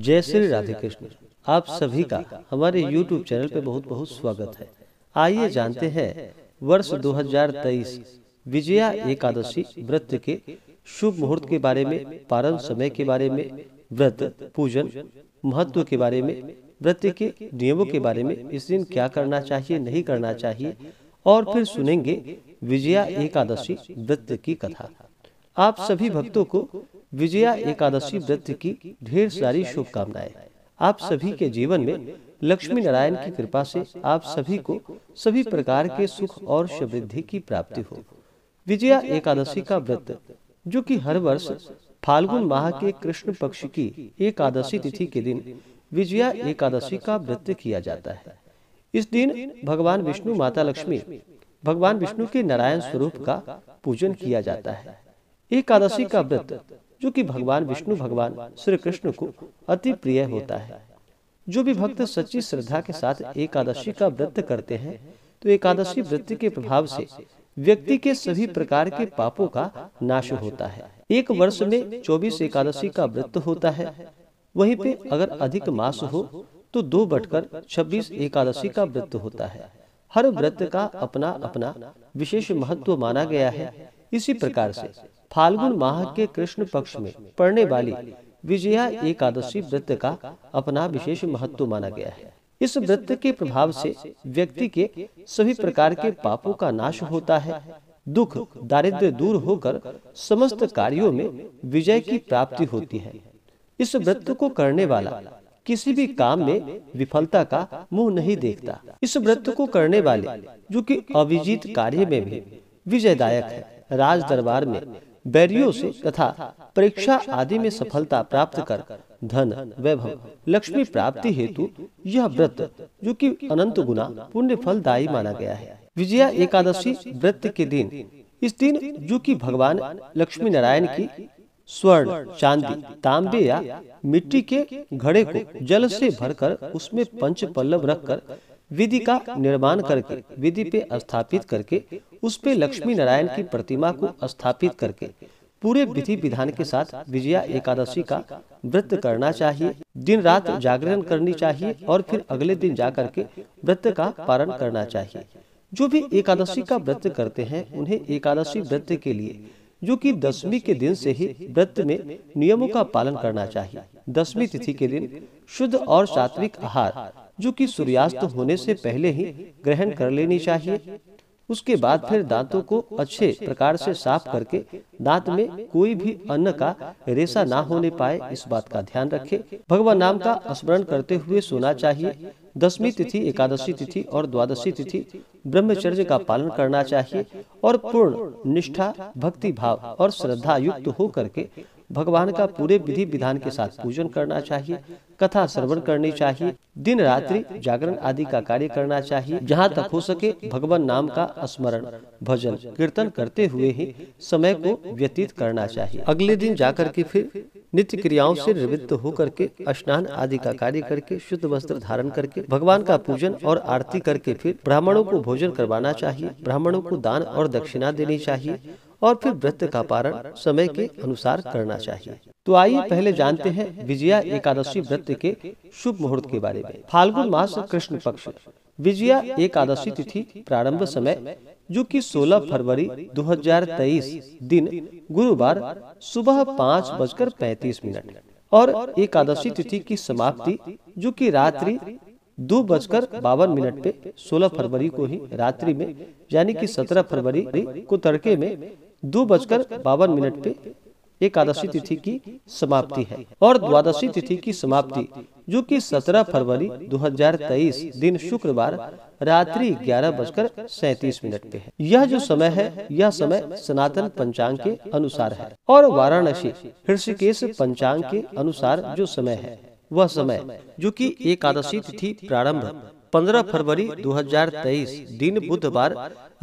जय श्री राधे कृष्ण। आप सभी का हमारे YouTube चैनल पे बहुत बहुत स्वागत है। आइए जानते हैं वर्ष 2023 विजया एकादशी व्रत के शुभ मुहूर्त के बारे में, पारण समय के बारे में, व्रत पूजन महत्व के बारे में, व्रत के नियमों के बारे में, इस दिन क्या करना चाहिए, नहीं करना चाहिए, और फिर सुनेंगे विजया एकादशी व्रत की कथा। आप सभी भक्तों को विजया एकादशी व्रत की ढेर सारी शुभकामनाएं। आप सभी के जीवन में लक्ष्मी नारायण की कृपा से आप सभी को सभी प्रकार के सुख और समृद्धि की प्राप्ति हो। विजया एकादशी का व्रत, जो कि हर वर्ष फाल्गुन माह के कृष्ण पक्ष की एकादशी तिथि के दिन विजया एकादशी का व्रत किया जाता है। इस दिन भगवान विष्णु, माता लक्ष्मी, भगवान विष्णु के नारायण स्वरूप का पूजन किया जाता है। एकादशी का व्रत, जो कि भगवान विष्णु, भगवान श्री कृष्ण को अति प्रिय होता है। जो भी भक्त सच्ची श्रद्धा के साथ एकादशी का व्रत करते हैं तो एकादशी व्रत के प्रभाव से व्यक्ति के सभी प्रकार के पापों का नाश होता है। एक वर्ष में 24 एकादशी का व्रत होता है। वहीं पे अगर अधिक मास हो तो 2 बटकर 26 एकादशी का व्रत होता है। हर व्रत का अपना अपना विशेष महत्व माना गया है। इसी प्रकार से फाल्गुन माह के कृष्ण पक्ष में पड़ने वाली विजया एकादशी व्रत का अपना विशेष महत्व माना गया है। इस व्रत के प्रभाव से व्यक्ति के सभी प्रकार के पापों का नाश होता है। दुख दारिद्र्य दूर होकर समस्त कार्यों में विजय की प्राप्ति होती है। इस व्रत को करने वाला किसी भी काम में विफलता का मुंह नहीं देखता। इस व्रत को करने वाले जो कि अविजित कार्य में भी विजयदायक है, राज दरबार में बैरियों से तथा परीक्षा आदि में सफलता प्राप्त कर धन वैभव लक्ष्मी प्राप्ति हेतु यह व्रत, जो कि अनंत गुना पुण्य फलदायी माना गया है। विजया एकादशी व्रत के दिन, इस दिन जो कि भगवान लक्ष्मी नारायण की स्वर्ण, चांदी, तांबे या मिट्टी के घड़े को जल से भरकर उसमें पंच पल्लव रखकर विधि का निर्माण करके विधि पे स्थापित करके उस पे लक्ष्मी नारायण की प्रतिमा को स्थापित करके पूरे विधि विधान के साथ विजया एकादशी का व्रत करना चाहिए। दिन रात जागरण करनी चाहिए और फिर अगले दिन जा करके व्रत का पारण करना चाहिए। जो भी एकादशी का व्रत करते हैं उन्हें एकादशी व्रत के लिए, जो कि 10वीं के दिन से ही व्रत में नियमों का पालन करना चाहिए। 10वीं तिथि के दिन शुद्ध और सात्विक आहार, जो कि सूर्यास्त होने से पहले ही ग्रहण कर लेनी चाहिए। उसके बाद फिर दांतों को अच्छे प्रकार से साफ करके दांत में कोई भी अन्न का रेशा ना होने पाए, इस बात का ध्यान रखें। भगवान नाम का स्मरण करते हुए सोना चाहिए। 10वीं तिथि, एकादशी तिथि और द्वादशी तिथि ब्रह्मचर्य का पालन करना चाहिए और पूर्ण निष्ठा, भक्ति भाव और श्रद्धा युक्त हो करके भगवान का पूरे विधि विधान के साथ पूजन करना चाहिए, कथा श्रवण करनी चाहिए, दिन रात्रि जागरण आदि का कार्य करना चाहिए। जहाँ तक हो सके भगवान नाम का स्मरण, भजन कीर्तन करते हुए ही समय को व्यतीत करना चाहिए। अगले दिन जाकर के फिर नित्य क्रियाओं से निवृत्त होकर के स्नान आदि का कार्य करके शुद्ध वस्त्र धारण करके भगवान का पूजन और आरती करके फिर ब्राह्मणों को भोजन करवाना चाहिए, ब्राह्मणों को दान और दक्षिणा देनी चाहिए और फिर व्रत का पारण समय के अनुसार करना चाहिए। तो आइए पहले जानते हैं विजया एकादशी व्रत के शुभ मुहूर्त के बारे में। फाल्गुन मास कृष्ण पक्ष विजया एकादशी तिथि प्रारंभ समय, जो कि 16 फरवरी 2023 दिन गुरुवार सुबह 5:35 और एकादशी तिथि की समाप्ति, जो कि रात्रि 2:52 पे 16 फरवरी को ही रात्रि में, यानी कि 17 फरवरी को तड़के में 2:52 पे एकादशी तिथि की समाप्ति है। और द्वादशी तिथि की समाप्ति, जो कि 17 फरवरी 2023 दिन शुक्रवार रात्रि 11:37 पे है। यह जो समय है यह समय सनातन पंचांग के अनुसार है और वाराणसी ऋषिकेश पंचांग के अनुसार जो समय है वह समय, जो कि एकादशी तिथि प्रारंभ 15 फरवरी 2023 दिन बुधवार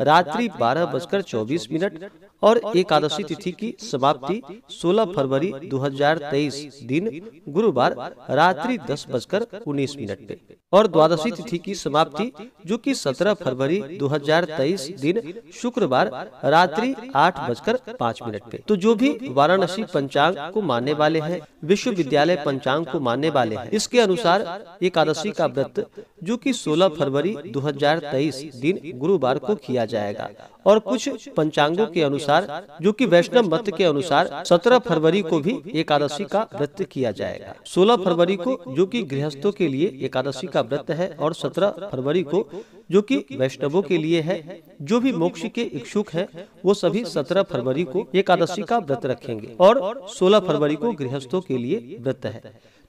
रात्रि 12:24 और एकादशी तिथि की समाप्ति 16 फरवरी 2023 दिन गुरुवार रात्रि 10:19 पे और द्वादशी तिथि की समाप्ति जो कि 17 फरवरी 2023 दिन शुक्रवार रात्रि 8:05 पे। तो जो भी वाराणसी पंचांग को मानने वाले हैं, विश्वविद्यालय पंचांग को मानने वाले हैं, इसके अनुसार एकादशी का व्रत जो कि 16 फरवरी 2023 दिन गुरुवार को किया जाएगा और कुछ पंचांगों के अनुसार जो कि वैष्णव मत के अनुसार 17 फरवरी को भी एकादशी का व्रत किया जाएगा। 16 फरवरी को जो कि गृहस्थों के लिए एकादशी का व्रत है और 17 फरवरी को जो कि वैष्णवों के लिए है। जो भी मोक्ष के इच्छुक हैं वो सभी 17 फरवरी को एकादशी का व्रत रखेंगे और 16 फरवरी को गृहस्थों के लिए व्रत है।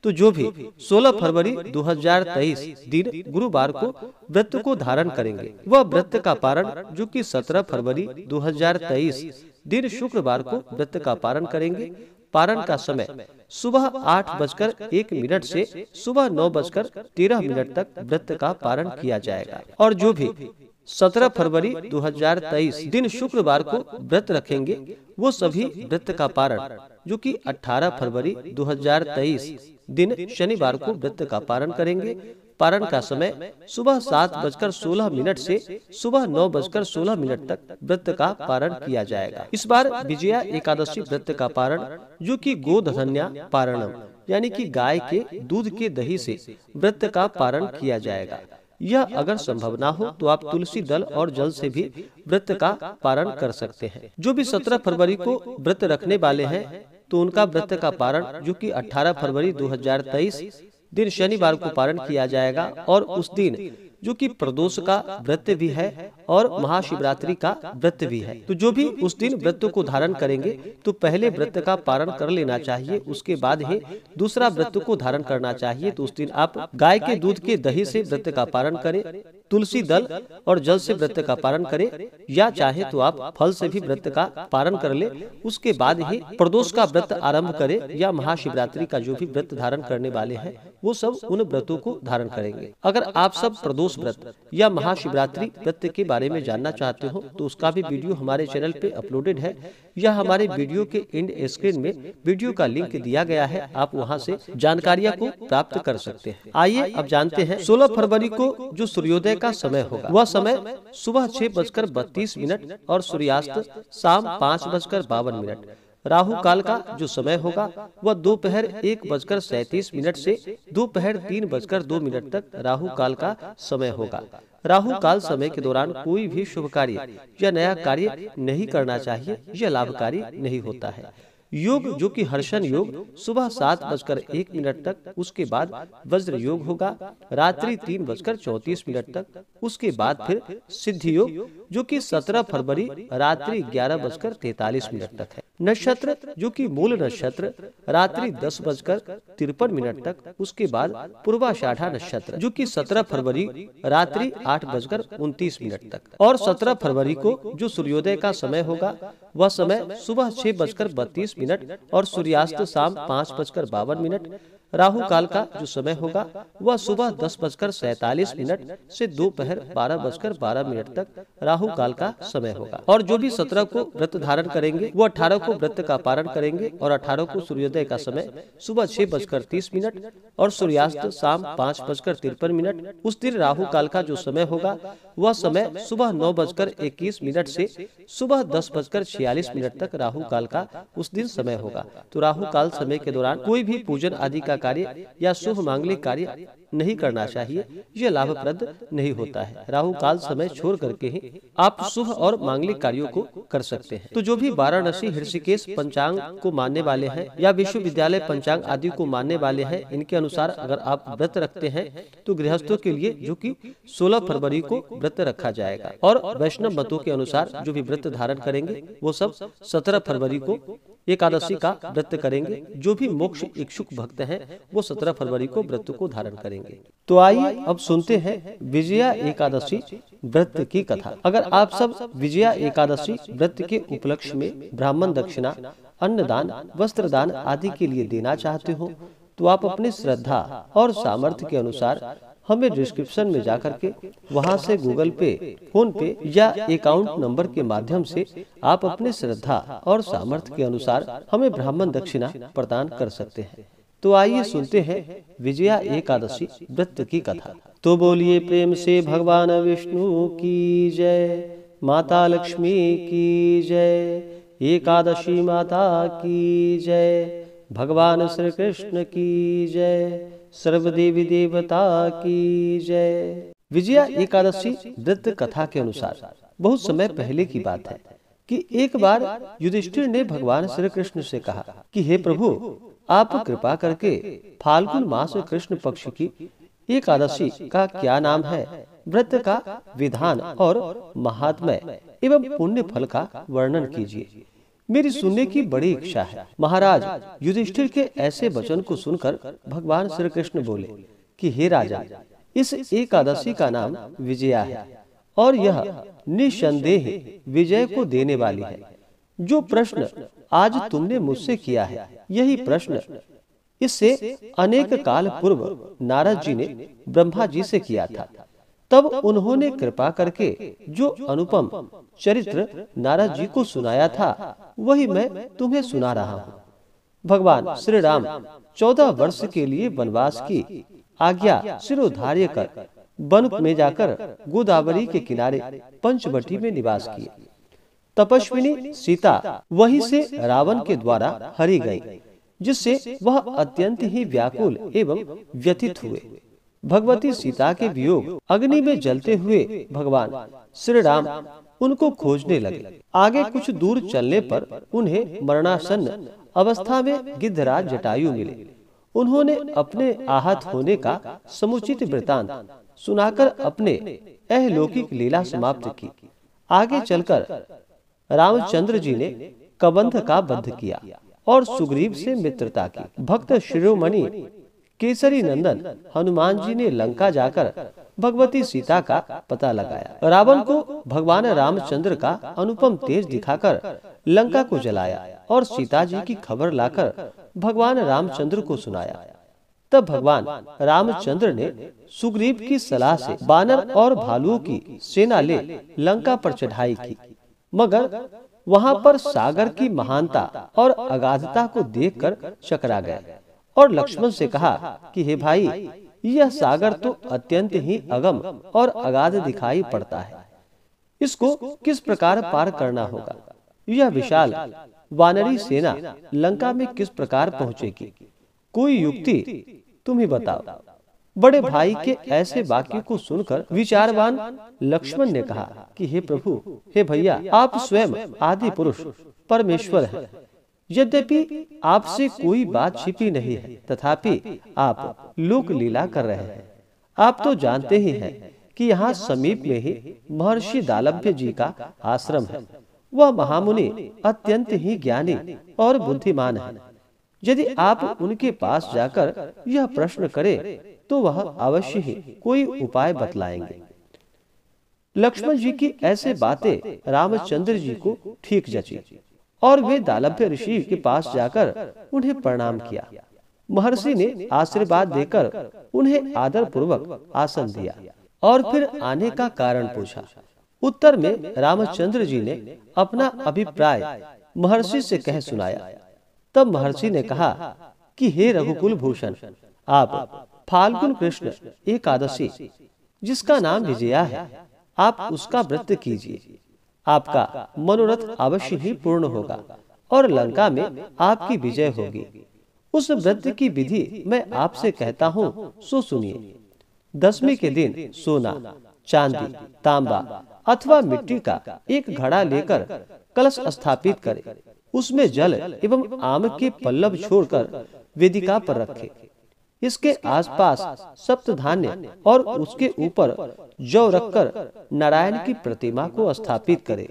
तो जो भी 16 फरवरी 2023 दिन गुरुवार को व्रत को धारण करेंगे वह व्रत का पारण जो कि 17 फरवरी 2023 दिन शुक्रवार को व्रत का पारण करेंगे। पारण का समय सुबह 8:01 से सुबह 9:13 तक व्रत का पारण किया जाएगा और जो भी 17 फरवरी 2023 दिन शुक्रवार को व्रत रखेंगे वो सभी व्रत का पारण जो कि 18 फरवरी 2023 दिन शनिवार को व्रत का पारण करेंगे। पारण का समय सुबह 7:16 से सुबह 9:16 तक व्रत का पारण किया जाएगा। इस बार विजया एकादशी व्रत का पारण जो कि गोधन्या पारणम यानी कि गाय के दूध के दही से व्रत का पारण किया जाएगा। यह अगर संभव ना हो तो आप तुलसी दल और जल से भी व्रत का पारण कर सकते हैं। जो भी 17 फरवरी को व्रत रखने वाले हैं तो उनका व्रत का पारण जो कि 18 फरवरी 2023 दिन शनिवार को पारण किया जाएगा और उस दिन जो कि प्रदोष का व्रत भी है और महाशिवरात्रि का व्रत भी है। तो जो भी उस दिन व्रत को धारण करेंगे तो पहले व्रत का पारण कर लेना चाहिए, उसके बाद ही दूसरा व्रत को धारण करना चाहिए। तो उस दिन आप गाय के दूध के दही से व्रत का पारण करें, तुलसी दल और जल से व्रत का पारण करें या चाहे तो आप फल से भी व्रत का पारण कर ले, उसके बाद ही प्रदोष का व्रत आरम्भ करें या महाशिवरात्रि का जो भी व्रत धारण करने वाले हैं वो सब उन व्रतों को धारण करेंगे। अगर आप सब प्रदोष व्रत या महाशिवरात्रि व्रत के बारे में जानना चाहते हो तो उसका भी वीडियो हमारे चैनल पे अपलोडेड है या हमारे वीडियो के एंड स्क्रीन में वीडियो का लिंक दिया गया है, आप वहां से जानकारियां को प्राप्त कर सकते हैं। आइए अब जानते हैं 16 फरवरी को जो सूर्योदय का समय होगा वह समय सुबह 6:32 और सूर्यास्त शाम 5:52। राहु काल का जो समय होगा वह दोपहर 1:37 से दोपहर 3:02 तक राहु काल का समय होगा। राहु काल समय के दौरान कोई भी शुभ कार्य या नया कार्य नहीं करना चाहिए, यह लाभकारी नहीं होता है। योग जो कि हर्षण योग सुबह 7:01 तक, उसके बाद वज्र योग होगा रात्रि 3:34 तक, उसके बाद फिर सिद्धि योग जो कि 17 फरवरी रात्रि 11:43 तक है। नक्षत्र जो कि मूल नक्षत्र रात्रि 10:53 तक, उसके बाद पूर्वाषाढ़ा नक्षत्र जो कि 17 फरवरी रात्रि 8:29 तक और 17 फरवरी को जो सूर्योदय का समय होगा वह समय सुबह 6:32 और सूर्यास्त शाम 5:52। राहु काल का जो समय होगा वह सुबह 10:47 से दोपहर 12:12 तक राहु काल का समय होगा और जो भी 17 को व्रत धारण करेंगे वो 18 को व्रत का पारण करेंगे और 18 को सूर्योदय का समय सुबह 6:30 और सूर्यास्त शाम 5:53। उस दिन राहु काल का जो समय होगा वह समय सुबह 9:21 से सुबह 10:46 तक राहु काल का उस दिन समय होगा। तो राहु काल समय के दौरान कोई भी पूजन आदि का कार्य या शुभ मांगलिक कार्य नहीं करना चाहिए, यह लाभप्रद नहीं होता है। राहु काल समय छोड़ करके ही आप शुभ और मांगलिक कार्यों को कर सकते हैं। तो जो भी वाराणसी ऋषिकेश पंचांग को मानने वाले हैं या विश्वविद्यालय पंचांग आदि को मानने वाले हैं, इनके अनुसार अगर आप व्रत रखते हैं तो गृहस्थों के लिए जो कि 16 फरवरी को व्रत रखा जाएगा और वैष्णव मतों के अनुसार जो भी व्रत धारण करेंगे वो सब 17 फरवरी को एकादशी का व्रत करेंगे। जो भी मोक्ष इच्छुक भक्त हैं वो 17 फरवरी को व्रत को धारण करेंगे। तो आइए अब सुनते हैं विजया एकादशी व्रत की कथा। अगर आप सब विजया एकादशी व्रत के उपलक्ष्य में ब्राह्मण दक्षिणा, अन्नदान, वस्त्रदान आदि के लिए देना चाहते हो तो आप अपने श्रद्धा और सामर्थ्य के अनुसार हमें डिस्क्रिप्शन में जाकर के वहां से गूगल पे, फोन पे या अकाउंट नंबर के माध्यम से आप अपने श्रद्धा और सामर्थ्य के अनुसार हमें ब्राह्मण दक्षिणा प्रदान कर सकते हैं। तो आइए सुनते हैं विजया एकादशी व्रत की कथा। तो बोलिए प्रेम से भगवान विष्णु की जय, माता लक्ष्मी की जय, एकादशी माता की जय, भगवान श्री कृष्ण की जय, सर्व देवी देवता की जय। विजया एकादशी व्रत कथा के अनुसार बहुत समय पहले की बात है कि एक बार युधिष्ठिर ने भगवान श्री कृष्ण से कहा कि हे प्रभु, आप कृपा करके फाल्गुन मास कृष्ण पक्ष की एकादशी का क्या नाम है, व्रत का विधान और महात्म्य एवं पुण्य फल का वर्णन कीजिए। मेरी सुनने की बड़ी इच्छा है। महाराज युधिष्ठिर के ऐसे वचन को सुनकर भगवान श्री कृष्ण बोले कि हे राजा, इस एकादशी का नाम विजया है और यह निसंदेह विजय को देने वाली है। जो प्रश्न आज तुमने मुझसे किया है, यही प्रश्न इससे अनेक काल पूर्व नारद जी ने ब्रह्मा जी से किया था। तब उन्होंने कृपा करके जो अनुपम चरित्र नारद जी को सुनाया था, वही मैं तुम्हें सुना रहा हूँ। भगवान श्री राम 14 वर्ष के लिए वनवास की आज्ञा शिरोधार्य कर वन में जाकर गोदावरी के किनारे पंचवटी में निवास किए। तपस्विनी सीता वहीं से रावण के द्वारा हरी गई, जिससे वह अत्यंत ही व्याकुल एवं व्यथित हुए। भगवती सीता के वियोग अग्नि में जलते हुए भगवान श्री राम उनको खोजने लगे। आगे कुछ दूर चलने पर उन्हें मरणासन्न अवस्था में गिद्धराज जटायु मिले। उन्होंने अपने आहत होने का समुचित वृतांत सुनाकर अपने अहलौकिक लीला समाप्त की। आगे चलकर रामचंद्र जी ने कबंध का वध किया और सुग्रीव से मित्रता की। भक्त शिरोमणि केसरी नंदन हनुमान जी ने लंका जाकर भगवती सीता का पता लगाया। रावण को भगवान रामचंद्र का अनुपम तेज दिखाकर लंका को जलाया और सीता जी की खबर लाकर भगवान रामचंद्र को सुनाया। तब भगवान रामचंद्र ने सुग्रीव की सलाह से बानर और भालुओं की सेना ले लंका पर चढ़ाई की, मगर वहां पर सागर की महानता और अगाधता को देखकर चकरा गए और लक्ष्मण से कहा कि हे भाई, यह सागर तो अत्यंत ही अगम और अगाध दिखाई पड़ता है। इसको किस प्रकार पार करना होगा? यह विशाल वानरी सेना लंका में किस प्रकार पहुंचेगी? कोई युक्ति तुम ही बताओ। बड़े भाई के ऐसे वाक्य को सुनकर विचारवान लक्ष्मण ने कहा कि हे प्रभु, हे भैया, आप स्वयं आदि पुरुष परमेश्वर हैं। यद्यपि आपसे कोई बात छिपी नहीं है, तथापि आप लोक लीला कर रहे हैं। आप तो जानते ही हैं कि यहाँ समीप में ही महर्षि दालभ्य जी का आश्रम है। वह महामुनि अत्यंत ही ज्ञानी और बुद्धिमान है। यदि आप उनके पास जाकर यह प्रश्न करें तो वह अवश्य ही कोई उपाय बतलाएंगे। लक्ष्मण जी की ऐसे बातें रामचंद्र जी को ठीक जची और वे दालभ्य ऋषि के पास जाकर उन्हें प्रणाम किया। महर्षि ने आशीर्वाद देकर उन्हें आदर पूर्वक आसन दिया और फिर आने का कारण पूछा। उत्तर में रामचंद्र जी ने अपना अभिप्राय महर्षि से कह सुनाया। तब महर्षि ने कहा कि हे रघुकुल भूषण, आप फाल्गुन कृष्ण एकादशी, जिसका नाम विजया है, आप उसका व्रत कीजिए। आपका मनोरथ अवश्य ही पूर्ण होगा और लंका में आपकी विजय होगी। उस व्रत की विधि मैं आपसे कहता हूँ, सो सुनिए। 10वीं के दिन सोना, चांदी, तांबा अथवा मिट्टी का एक घड़ा लेकर कलश स्थापित करें। उसमें जल एवं आम के पल्लव छोड़कर वेदिका पर रखें। इसके आसपास सप्त धान्य और उसके ऊपर जौ रखकर नारायण की प्रतिमा को स्थापित करें।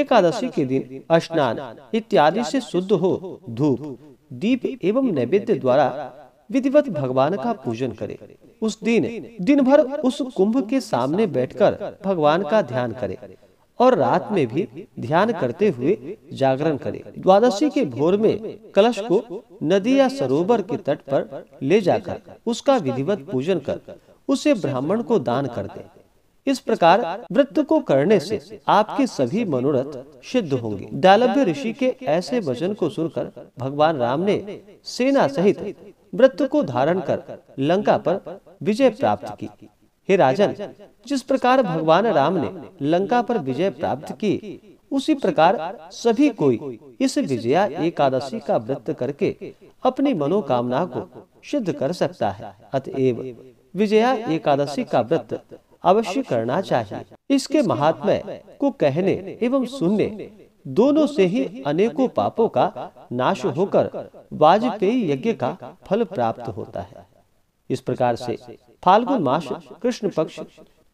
एकादशी के दिन स्नान इत्यादि से शुद्ध हो धूप, दीप एवं नैवेद्य द्वारा विधिवत भगवान का पूजन करें। उस दिन दिन भर उस कुंभ के सामने बैठकर भगवान का ध्यान करें और रात में भी ध्यान करते हुए जागरण करें। द्वादशी के भोर में कलश को नदी या सरोवर के तट पर ले जाकर उसका विधिवत पूजन कर उसे ब्राह्मण को दान कर दें। इस प्रकार व्रत को करने से आपके सभी मनोरथ सिद्ध होंगे। दालव्य ऋषि के ऐसे वचन को सुनकर भगवान राम ने सेना सहित व्रत को धारण कर लंका पर विजय प्राप्त की। हे राजन, जिस प्रकार भगवान राम ने लंका पर विजय प्राप्त की, उसी प्रकार सभी कोई इस विजया एकादशी का व्रत करके अपनी मनोकामना को सिद्ध कर सकता है। अतएव विजया एकादशी का व्रत अवश्य करना चाहिए। इसके महात्म्य को कहने एवं सुनने दोनों से ही अनेकों पापों का नाश होकर वाजपेयी यज्ञ का फल प्राप्त होता है। इस प्रकार से फाल्गुन मास कृष्ण पक्ष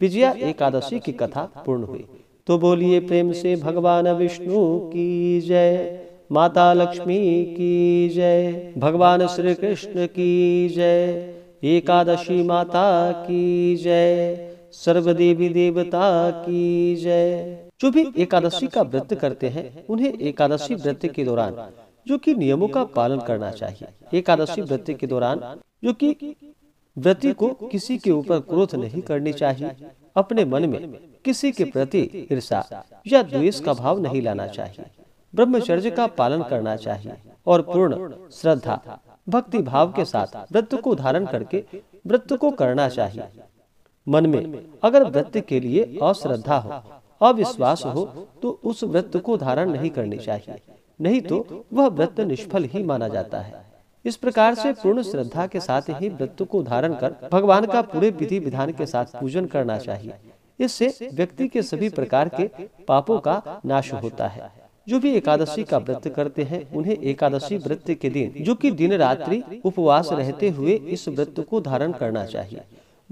विजया एकादशी की कथा पूर्ण हुई। तो बोलिए प्रेम से भगवान विष्णु की जय, माता लक्ष्मी की जय, भगवान श्री कृष्ण की जय, एकादशी माता की जय, सर्वदेवी देवता की जय। जो भी एकादशी का व्रत करते हैं उन्हें एकादशी व्रत के दौरान जो कि नियमों का पालन करना चाहिए। एकादशी व्रत के दौरान जो कि व्रती को किसी के ऊपर क्रोध नहीं करनी चाहिए, अपने मन में किसी के प्रति ईर्षा या द्वेष का भाव नहीं लाना चाहिए, ब्रह्मचर्य का पालन करना चाहिए और पूर्ण श्रद्धा भक्ति भाव के साथ व्रत को धारण करके व्रत को करना चाहिए। मन में अगर व्रत के लिए अश्रद्धा हो, अविश्वास हो, तो उस व्रत को धारण नहीं करनी चाहिए, नहीं तो वह व्रत निष्फल ही माना जाता है। इस प्रकार से पूर्ण श्रद्धा के साथ ही व्रत को धारण कर भगवान का पूरे विधि विधान के साथ पूजन करना चाहिए। इससे व्यक्ति के सभी प्रकार के पापों का नाश होता है। जो भी एकादशी का व्रत करते हैं उन्हें एकादशी व्रत के दिन जो कि दिन रात्रि उपवास रहते हुए इस व्रत को धारण करना चाहिए।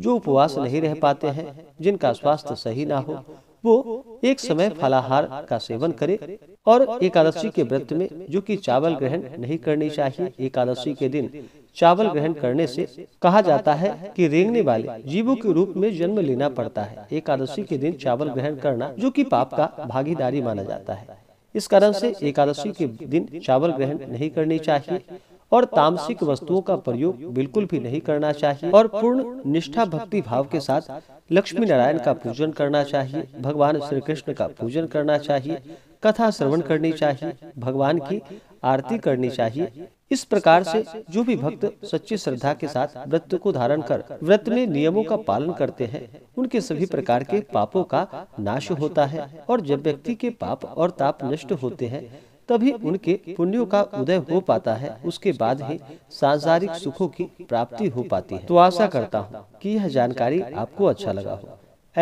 जो उपवास नहीं रह पाते हैं, जिनका स्वास्थ्य सही ना हो, वो एक समय फलाहार का सेवन करे और एकादशी के व्रत में जो कि चावल ग्रहण नहीं करनी चाहिए। एकादशी के दिन चावल ग्रहण करने से कहा जाता है कि रेंगने वाले जीवों के रूप में जन्म लेना पड़ता है। एकादशी के दिन चावल ग्रहण करना जो कि पाप का भागीदारी माना जाता है। इस कारण से एकादशी के दिन चावल ग्रहण नहीं करनी चाहिए और तामसिक वस्तुओं का प्रयोग बिल्कुल भी नहीं करना चाहिए और पूर्ण निष्ठा भक्ति भाव के साथ लक्ष्मी नारायण का पूजन करना चाहिए, भगवान श्री कृष्ण का पूजन करना चाहिए, कथा श्रवण करनी चाहिए, भगवान की आरती करनी चाहिए। इस प्रकार से जो भी भक्त सच्ची श्रद्धा के साथ व्रत को धारण कर व्रत में नियमों का पालन करते हैं उनके सभी प्रकार के पापों का नाश होता है और जब व्यक्ति के पाप और ताप नष्ट होते हैं तभी उनके पुण्यों का उदय हो पाता है। उसके बाद ही सांसारिक सुखों की प्राप्ति हो पाती है। तो आशा करता हूँ कि यह जानकारी आपको अच्छा लगा हो।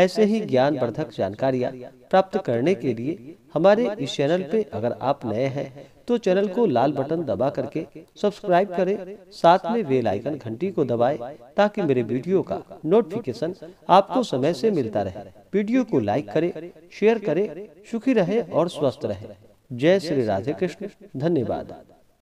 ऐसे ही ज्ञानवर्धक जानकारियाँ प्राप्त करने के लिए हमारे इस चैनल पे अगर आप नए हैं तो चैनल को लाल बटन दबा करके सब्सक्राइब करें, साथ में बेल आइकन घंटी को दबाएं ताकि मेरे वीडियो का नोटिफिकेशन आपको समय से मिलता रहे। वीडियो को लाइक करें, शेयर करें, सुखी रहे और स्वस्थ रहे। जय श्री राधे कृष्ण। धन्यवाद।